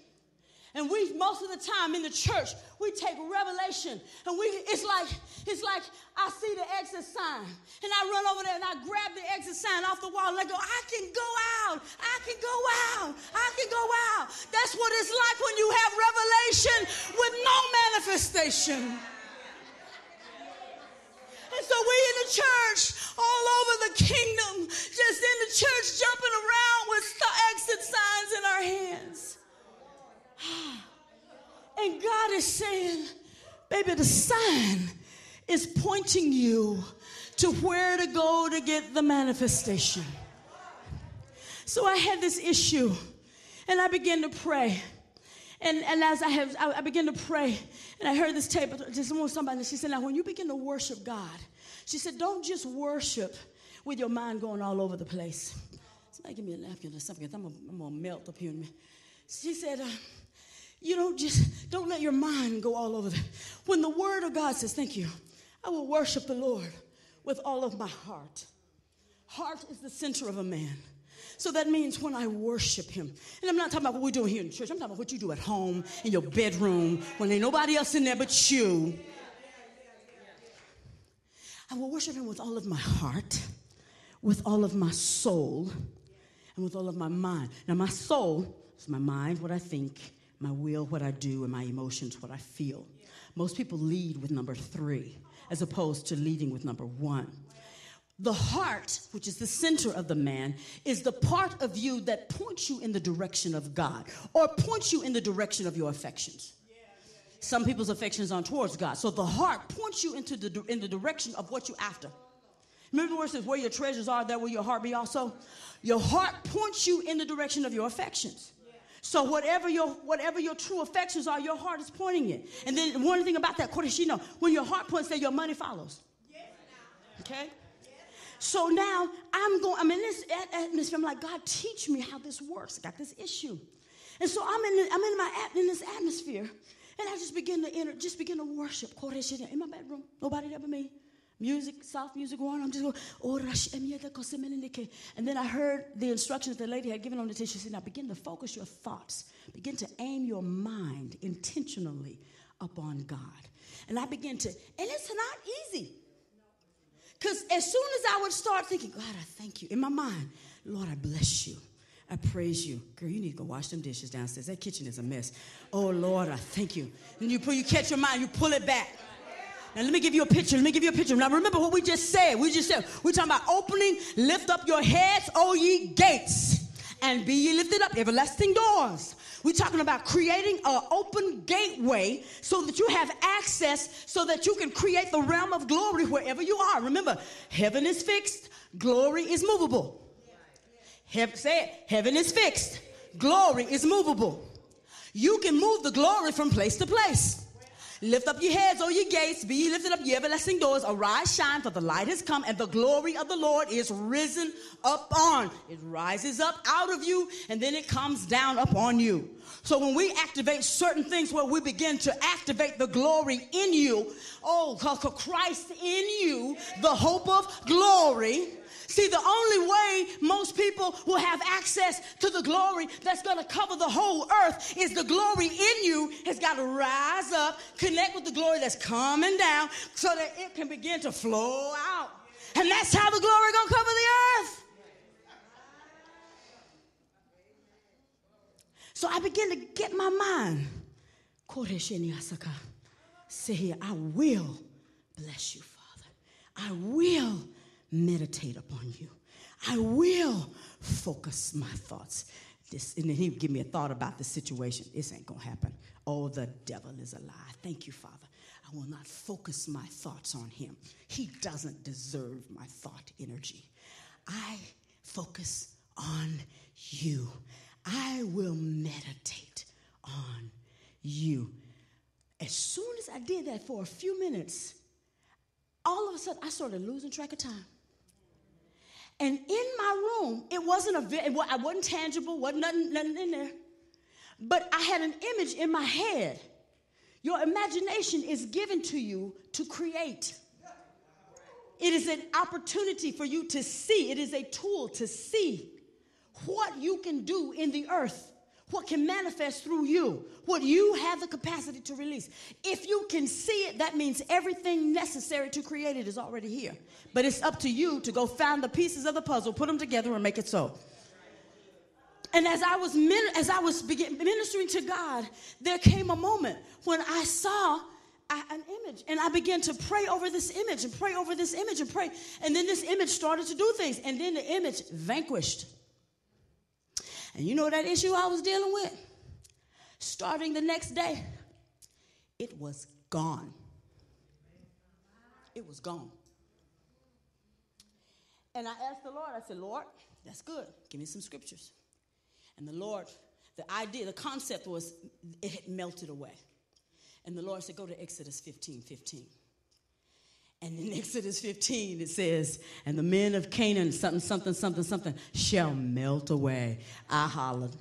And we, most of the time in the church, we take revelation. And we, it's like, it's like I see the exit sign. And I run over there and I grab the exit sign off the wall. And I go, I can go out. I can go out. I can go out. That's what it's like when you have revelation with no manifestation. And so we in the church, all over the kingdom, just in the church, jumping around with exit signs in our hands. And God is saying, baby, the sign is pointing you to where to go to get the manifestation. So I had this issue, and I began to pray. And, and as I have, I, I began to pray, and I heard this tape from somebody, and she said, now, when you begin to worship God, she said, don't just worship with your mind going all over the place. Somebody give me a napkin or something. I'm gonna, I'm gonna melt up here in a minute. She said, uh, you know, just don't let your mind go all over. When the word of God says, thank you, I will worship the Lord with all of my heart. Heart is the center of a man. So that means when I worship him. And I'm not talking about what we're doing here in church. I'm talking about what you do at home, in your bedroom, when ain't nobody else in there but you. I will worship him with all of my heart, with all of my soul, and with all of my mind. Now, my soul is my mind, what I think, my will, what I do, and my emotions, what I feel. Most people lead with number three as opposed to leading with number one. The heart, which is the center of the man, is the part of you that points you in the direction of God or points you in the direction of your affections. Some people's affections aren't towards God. So the heart points you into the in the direction of what you're after. Remember the word says, where your treasures are, there will your heart be also. Your heart points you in the direction of your affections. So whatever your whatever your true affections are, your heart is pointing it. And then one thing about that, when your heart points there, your money follows. Okay? So now I'm going, I'm in this atmosphere. I'm like, God, teach me how this works. I got this issue. And so I'm in, I'm in my, in this atmosphere. And I just begin to enter, just begin to worship. In my bedroom, nobody there but me. Music, soft music going. I'm just going, and then I heard the instructions the lady had given on the table. She said, now begin to focus your thoughts. Begin to aim your mind intentionally upon God. And I began to, and it's not easy. Because as soon as I would start thinking, God, I thank you. In my mind, Lord, I bless you. I praise you. Girl, you need to go wash them dishes downstairs. That kitchen is a mess. Oh, Lord, I thank you. And you pull, you catch your mind, you pull it back. Now, let me give you a picture. Let me give you a picture. Now, remember what we just said. We just said, we're talking about opening, lift up your heads, O ye gates, and be ye lifted up, everlasting doors. We're talking about creating an open gateway so that you have access, so that you can create the realm of glory wherever you are. Remember, heaven is fixed. Glory is movable. Heaven, say it. Heaven is fixed. Glory is movable. You can move the glory from place to place. Lift up your heads, O ye gates. Be ye lifted up, ye everlasting doors. Arise, shine, for the light has come, and the glory of the Lord is risen upon. It rises up out of you, and then it comes down upon you. So when we activate certain things where we begin to activate the glory in you, oh, Christ in you, the hope of glory. See, the only way most people will have access to the glory that's going to cover the whole earth is the glory in you has got to rise up, connect with the glory that's coming down so that it can begin to flow out. And that's how the glory is going to cover the earth. So I began to get my mind. Say here, I will bless you, Father. I will meditate upon you. I will focus my thoughts. This, and then he would give me a thought about the situation. This ain't going to happen. Oh, the devil is a lie. Thank you, Father. I will not focus my thoughts on him. He doesn't deserve my thought energy. I focus on you. I will meditate on you. As soon as I did that for a few minutes, all of a sudden I started losing track of time. And in my room, it wasn't a, it wasn't tangible, wasn't nothing, nothing in there. But I had an image in my head. Your imagination is given to you to create. It is an opportunity for you to see. It is a tool to see what you can do in the earth, what can manifest through you, what you have the capacity to release. If you can see it, that means everything necessary to create it is already here. But it's up to you to go find the pieces of the puzzle, put them together, and make it so. And as I was min- as I was begin- ministering to God, there came a moment when I saw I, an image, and I began to pray over this image and pray over this image and pray. And then this image started to do things, and then the image vanquished. And you know that issue I was dealing with? Starting the next day, it was gone. It was gone. And I asked the Lord, I said, Lord, that's good. Give me some scriptures. And the Lord, the idea, the concept was it had melted away. And the Lord said, go to Exodus fifteen fifteen. And in Exodus fifteen, it says, and the men of Canaan, something, something, something, something, shall melt away. I hollered.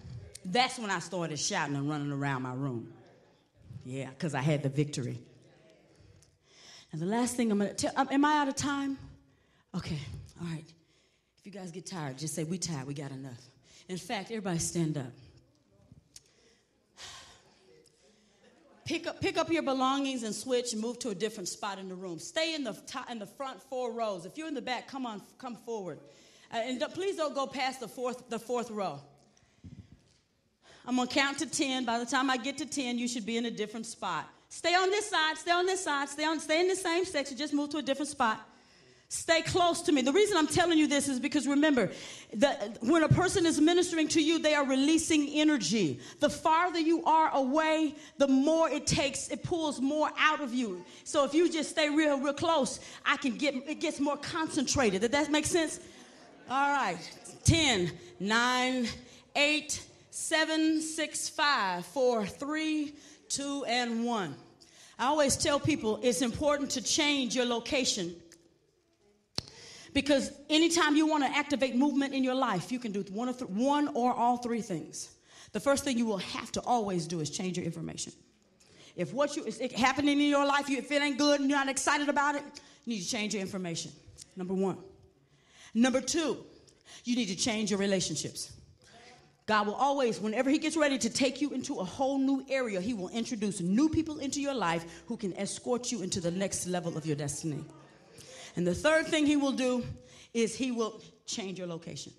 That's when I started shouting and running around my room. Yeah, because I had the victory. And the last thing I'm going to tell, um, am I out of time? Okay, all right. If you guys get tired, just say, we tired, we got enough. In fact, everybody stand up. Pick up, pick up your belongings and switch and move to a different spot in the room. Stay in the top, in the front four rows. If you're in the back, come on, come forward, uh, and d- please don't go past the fourth, the fourth row. I'm gonna count to ten. By the time I get to ten, you should be in a different spot. Stay on this side. Stay on this side. Stay on. Stay in the same section. Just move to a different spot. Stay close to me. The reason I'm telling you this is because remember, that when a person is ministering to you, they are releasing energy. The farther you are away, the more it takes, it pulls more out of you. So if you just stay real, real close, I can get, it gets more concentrated. Does that make sense? All right. ten, nine, eight, seven, six, five, four, three, two, and one. I always tell people it's important to change your location. Because anytime you want to activate movement in your life, you can do one or, th- one or all three things. The first thing you will have to always do is change your information. If what you is happening in your life, you, if it ain't good and you're not excited about it, you need to change your information, number one. Number two, you need to change your relationships. God will always, whenever he gets ready to take you into a whole new area, he will introduce new people into your life who can escort you into the next level of your destiny. And the third thing he will do is he will change your location.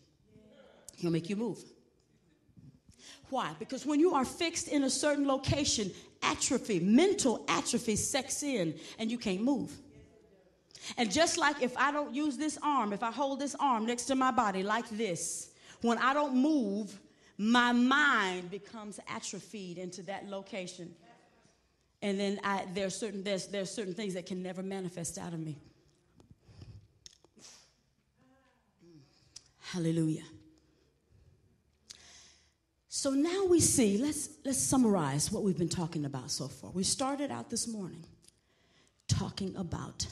He'll make you move. Why? Because when you are fixed in a certain location, atrophy, mental atrophy sets in and you can't move. And just like if I don't use this arm, if I hold this arm next to my body like this, when I don't move, my mind becomes atrophied into that location. And then I, there, are certain, there's, there are certain things that can never manifest out of me. Hallelujah. So now we see, let's, let's summarize what we've been talking about so far. We started out this morning talking about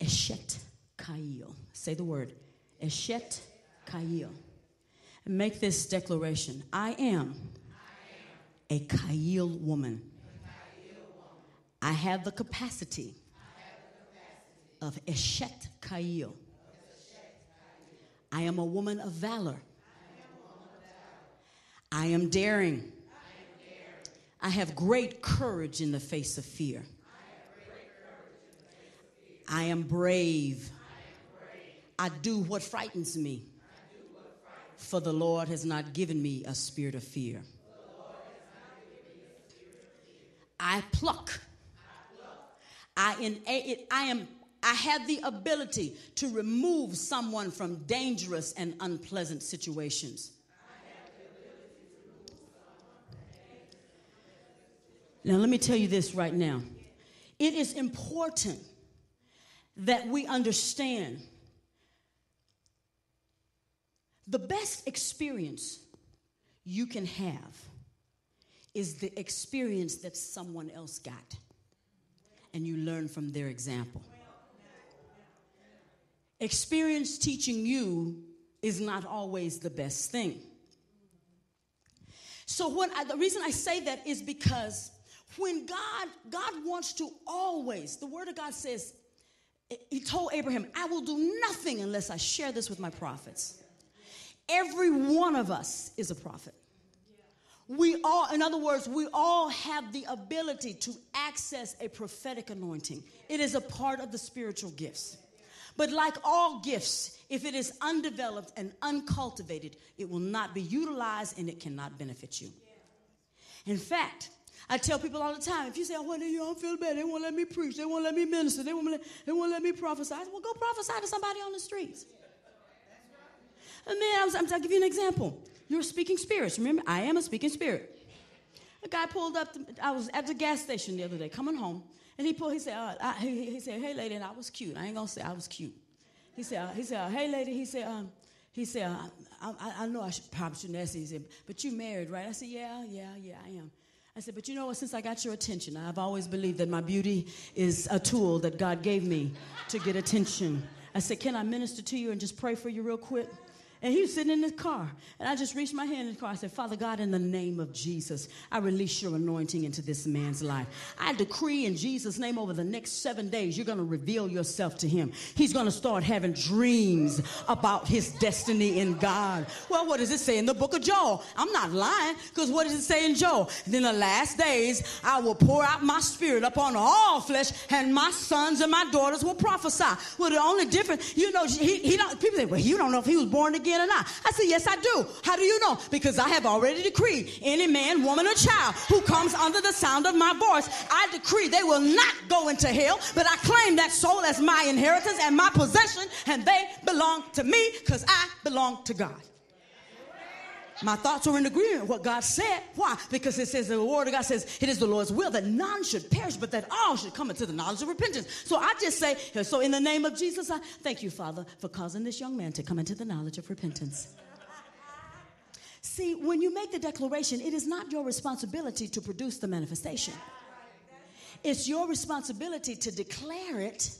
Eshet Chayil. Say the word, Eshet Chayil. Make this declaration. I am, I am a Chayil woman. A Chayil woman. I have the capacity, I have the capacity of Eshet Chayil. Of Eshet Chayil. I am a woman of valor. I am, I am, daring. I am daring. I have great courage in the face of fear. I am brave. I am brave. I do what frightens me. For the Lord has not given me a spirit of fear. I pluck. I pluck. I, in, it, I am. I have the ability to remove someone from dangerous and unpleasant situations. Now, let me tell you this right now. It is important that we understand the best experience you can have is the experience that someone else got, and you learn from their example. Experience teaching you is not always the best thing. So what I, the reason I say that is because when God, God wants to always, the Word of God says, he told Abraham, I will do nothing unless I share this with my prophets. Every one of us is a prophet. We all, in other words, we all have the ability to access a prophetic anointing. It is a part of the spiritual gifts. But like all gifts, if it is undeveloped and uncultivated, it will not be utilized and it cannot benefit you. In fact, I tell people all the time, if you say, oh, well, you don't feel bad, they won't let me preach, they won't let me minister, they won't let, they won't let me prophesy. Well, go prophesy to somebody on the streets. And then I'm, I'm, I'll give you an example. You're speaking spirits. Remember, I am a speaking spirit. A guy pulled up. The, I was at the gas station the other day, coming home, and he pulled. He said, uh, I, he, he said, hey lady, and I was cute. I ain't gonna say I was cute. He said, uh, he said, uh, hey lady. He said, um, he said, uh, I, I, I know I should, probably shouldn't ask you. He said, but you married, right? I said, yeah, yeah, yeah, I am. I said, but you know what? Since I got your attention, I've always believed that my beauty is a tool that God gave me to get attention. I said, can I minister to you and just pray for you real quick? And he was sitting in his car, and I just reached my hand in the car. I said, Father God, in the name of Jesus, I release your anointing into this man's life. I decree in Jesus' name over the next seven days, you're going to reveal yourself to him. He's going to start having dreams about his destiny in God. Well, what does it say in the book of Joel? I'm not lying, because what does it say in Joel? In the last days, I will pour out my spirit upon all flesh, and my sons and my daughters will prophesy. Well, the only difference, you know, he, he don't, people say, well, you don't know if he was born again. Or not. I said, yes, I do. How do you know? Because I have already decreed any man, woman, or child who comes under the sound of my voice, I decree they will not go into hell, but I claim that soul as my inheritance and my possession, and they belong to me because I belong to God. My thoughts are in agreement with what God said. Why? Because it says, the word of God says, it is the Lord's will that none should perish, but that all should come into the knowledge of repentance. So I just say, so in the name of Jesus, I thank you, Father, for causing this young man to come into the knowledge of repentance. See, when you make the declaration, it is not your responsibility to produce the manifestation. It's your responsibility to declare it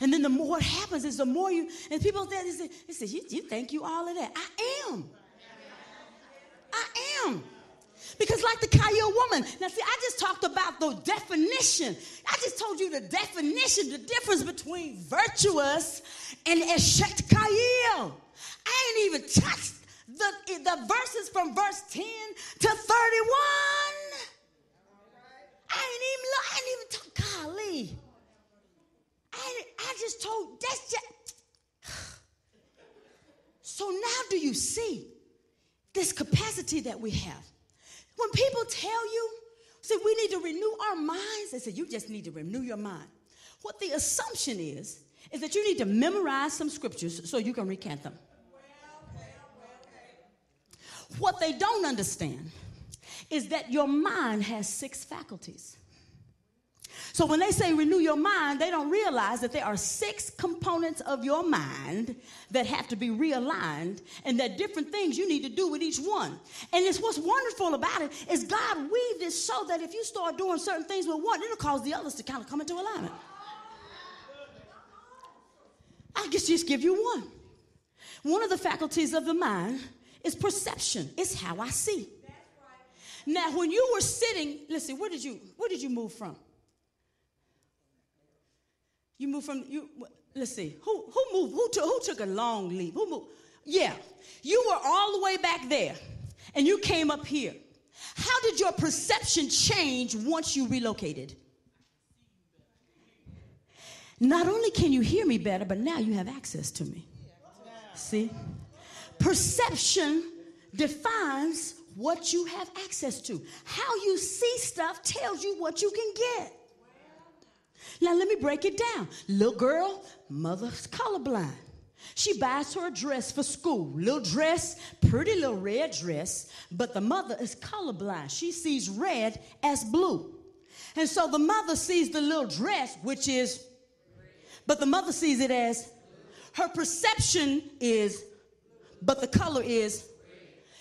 And then the more it happens is the more you, and people say, they say you, you think you all of that. I am. I am. Because like the Chayil woman, now see, I just talked about the definition. I just told you the definition, the difference between virtuous and Eshet Chayil. I ain't even touched the, the verses from verse ten to thirty-one. I ain't even, I ain't even talk, golly. I, I just told, that's just. So now do you see this capacity that we have? When people tell you, see, we need to renew our minds, they say, you just need to renew your mind. What the assumption is, is that you need to memorize some scriptures so you can recant them. What they don't understand is that your mind has six faculties. So when they say renew your mind, they don't realize that there are six components of your mind that have to be realigned, and that different things you need to do with each one. And it's what's wonderful about it is God weaved it so that if you start doing certain things with one, it'll cause the others to kind of come into alignment. I'll just, just give you one. One of the faculties of the mind is perception. It's how I see. Now, when you were sitting, listen, where did you, where did you move from? You moved from, you, let's see, who who moved, who took, who took a long leap? Who moved? Yeah, you were all the way back there, and you came up here. How did your perception change once you relocated? Not only can you hear me better, but now you have access to me. See? Perception defines what you have access to. How you see stuff tells you what you can get. Now, let me break it down. Little girl, mother's colorblind. She buys her a dress for school. Little dress, pretty little red dress, but the mother is colorblind. She sees red as blue. And so the mother sees the little dress, which is, but the mother sees it as, her perception is, but the color is,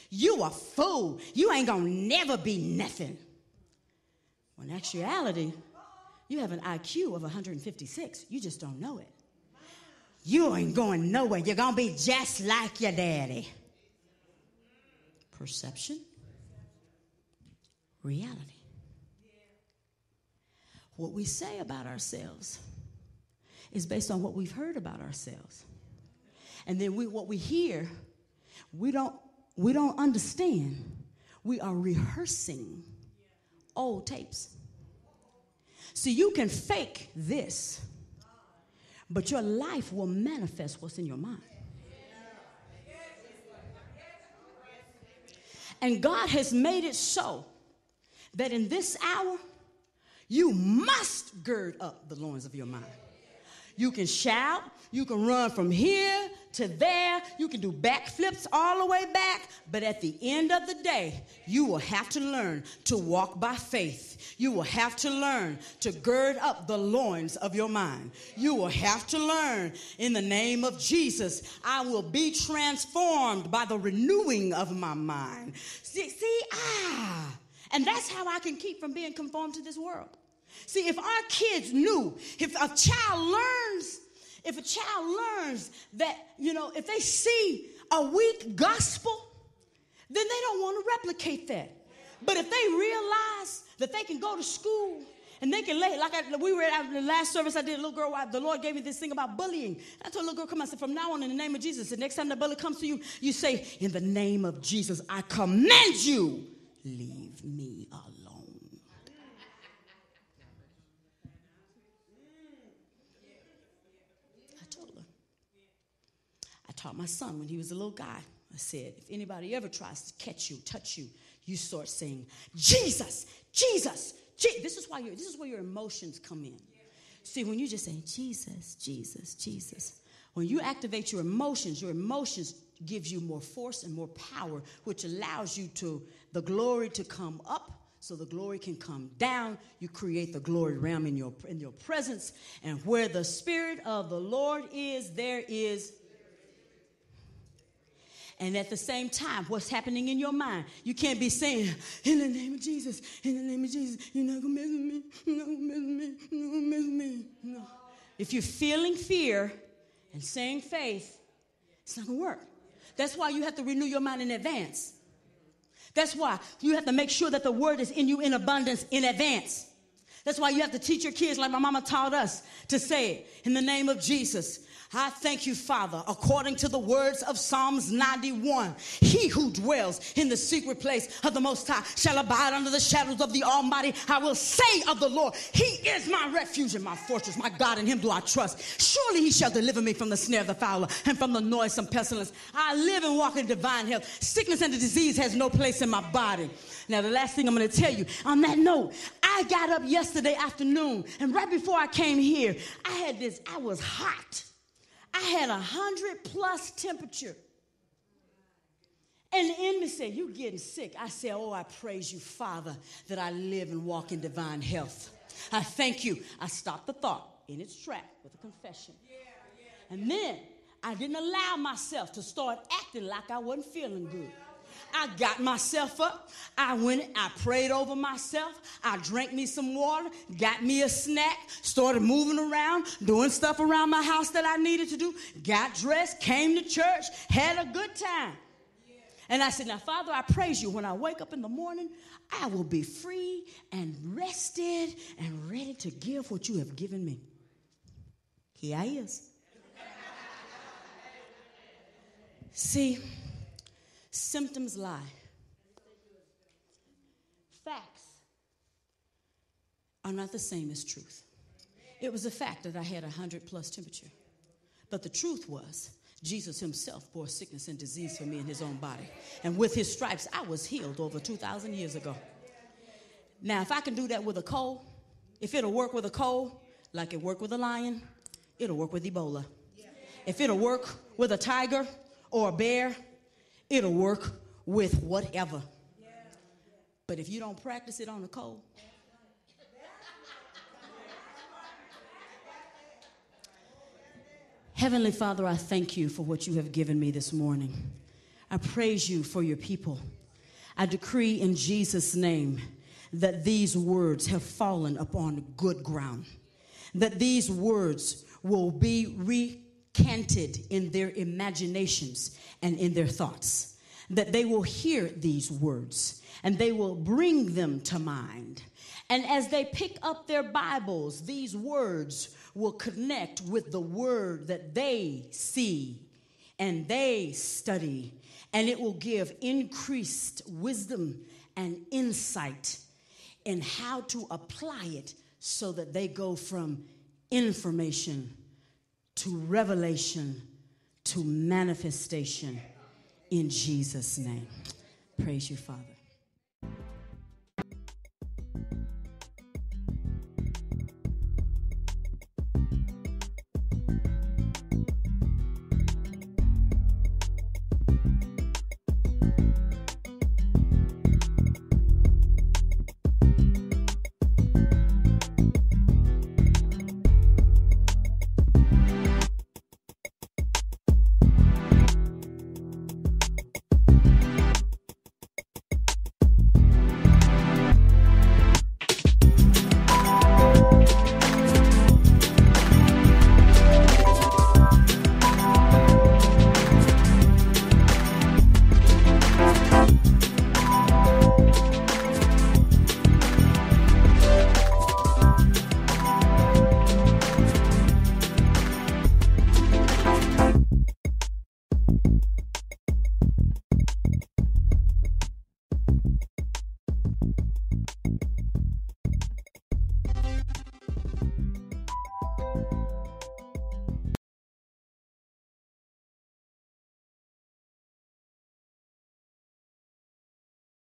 you a fool. You ain't gonna never be nothing. Well, in actuality, you have an I Q of one hundred fifty-six. You just don't know it. You ain't going nowhere. You're going to be just like your daddy. Perception. Reality. What we say about ourselves is based on what we've heard about ourselves. And then we, what we hear, we don't, we don't understand. We are rehearsing old tapes. See, you can fake this, but your life will manifest what's in your mind. And God has made it so that in this hour, you must gird up the loins of your mind. You can shout. You can run from here to there. You can do backflips all the way back. But at the end of the day, you will have to learn to walk by faith. You will have to learn to gird up the loins of your mind. You will have to learn, in the name of Jesus, I will be transformed by the renewing of my mind. See, see, ah, and that's how I can keep from being conformed to this world. See, if our kids knew, if a child learns, if a child learns that, you know, if they see a weak gospel, then they don't want to replicate that. But if they realize that they can go to school and they can lay, like I, we were at the last service I did, a little girl, the Lord gave me this thing about bullying. I told a little girl, come on, I said, from now on, in the name of Jesus, the next time the bully comes to you, you say, in the name of Jesus, I command you, leave me alone. Taught my son when he was a little guy. I said, if anybody ever tries to catch you, touch you, you start saying, Jesus, Jesus, Je-. This is why you. This is where your emotions come in. See, when you just say Jesus, Jesus, Jesus, when you activate your emotions, your emotions gives you more force and more power, which allows you to the glory to come up. So the glory can come down. You create the glory realm in your in your presence, and where the Spirit of the Lord is, there is. And at the same time, what's happening in your mind? You can't be saying, in the name of Jesus, in the name of Jesus, you're not going to mess with me, you're not going to mess with me, you're not going to mess with me. No. If you're feeling fear and saying faith, it's not going to work. That's why you have to renew your mind in advance. That's why you have to make sure that the word is in you in abundance in advance. That's why you have to teach your kids, like my mama taught us, to say it in the name of Jesus. I thank you, Father, according to the words of Psalms ninety-one. He who dwells in the secret place of the Most High shall abide under the shadows of the Almighty. I will say of the Lord, he is my refuge and my fortress. My God, in him do I trust. Surely he shall deliver me from the snare of the fowler and from the noisome pestilence. I live and walk in divine health. Sickness and the disease has no place in my body. Now, the last thing I'm going to tell you, on that note, I got up yesterday afternoon, and right before I came here, I had this, I was hot. I had a hundred plus temperature. And the enemy said, you getting sick. I said, oh, I praise you, Father, that I live and walk in divine health. I thank you. I stopped the thought in its track with a confession. Yeah, yeah, yeah. And then I didn't allow myself to start acting like I wasn't feeling good. I got myself up. I went, I prayed over myself. I drank me some water, got me a snack, started moving around, doing stuff around my house that I needed to do, got dressed, came to church, had a good time. Yeah. And I said, now, Father, I praise you. When I wake up in the morning, I will be free and rested and ready to give what you have given me. Here I is. See, symptoms lie. Facts are not the same as truth. It was a fact that I had a hundred plus temperature. But the truth was, Jesus himself bore sickness and disease for me in his own body. And with his stripes, I was healed over two thousand years ago. Now, if I can do that with a cold, if it'll work with a cold, like it worked with a lion, it'll work with Ebola. If it'll work with a tiger or a bear, it'll work with whatever. Yeah. But if you don't practice it on the cold, Heavenly Father, I thank you for what you have given me this morning. I praise you for your people. I decree in Jesus' name that these words have fallen upon good ground, that these words will be re. canted in their imaginations and in their thoughts, that they will hear these words and they will bring them to mind. And as they pick up their Bibles, these words will connect with the word that they see and they study, and it will give increased wisdom and insight in how to apply it so that they go from information to revelation, to manifestation, in Jesus' name. Praise you, Father.